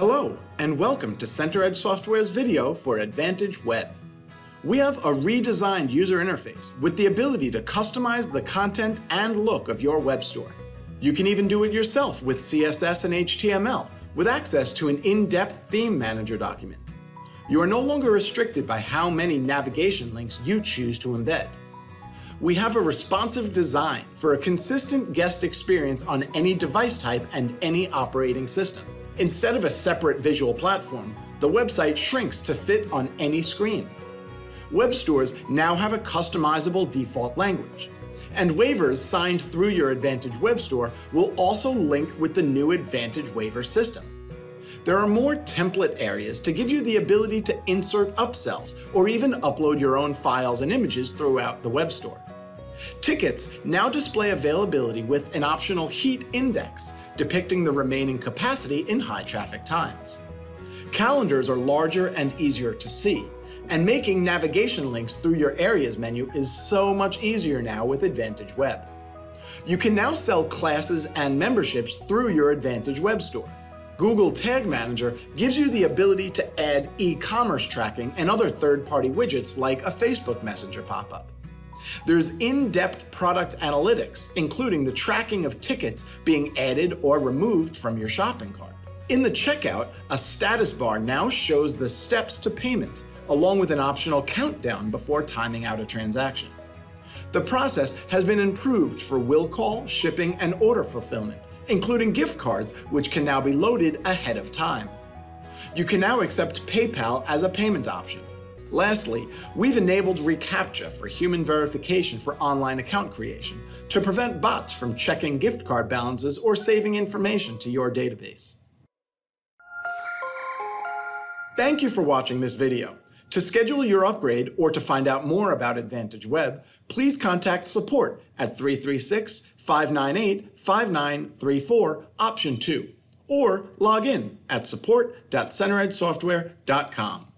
Hello, and welcome to CenterEdge Software's video for Advantage Web. We have a redesigned user interface with the ability to customize the content and look of your web store. You can even do it yourself with CSS and HTML with access to an in-depth theme manager document. You are no longer restricted by how many navigation links you choose to embed. We have a responsive design for a consistent guest experience on any device type and any operating system. Instead of a separate visual platform, the website shrinks to fit on any screen. Web stores now have a customizable default language, and waivers signed through your Advantage Web Store will also link with the new Advantage Waiver system. There are more template areas to give you the ability to insert upsells or even upload your own files and images throughout the web store. Tickets now display availability with an optional heat index depicting the remaining capacity in high traffic times. Calendars are larger and easier to see, and making navigation links through your areas menu is so much easier now with Advantage Web. You can now sell classes and memberships through your Advantage Web Store. Google Tag Manager gives you the ability to add e-commerce tracking and other third-party widgets like a Facebook Messenger pop-up. There's in-depth product analytics, including the tracking of tickets being added or removed from your shopping cart. In the checkout, a status bar now shows the steps to payment, along with an optional countdown before timing out a transaction. The process has been improved for will call, shipping, and order fulfillment, including gift cards, which can now be loaded ahead of time. You can now accept PayPal as a payment option. Lastly, we've enabled ReCAPTCHA for human verification for online account creation to prevent bots from checking gift card balances or saving information to your database. Thank you for watching this video. To schedule your upgrade or to find out more about Advantage Web, please contact support at 336-598-5934, option 2, or log in at support.centeredsoftware.com.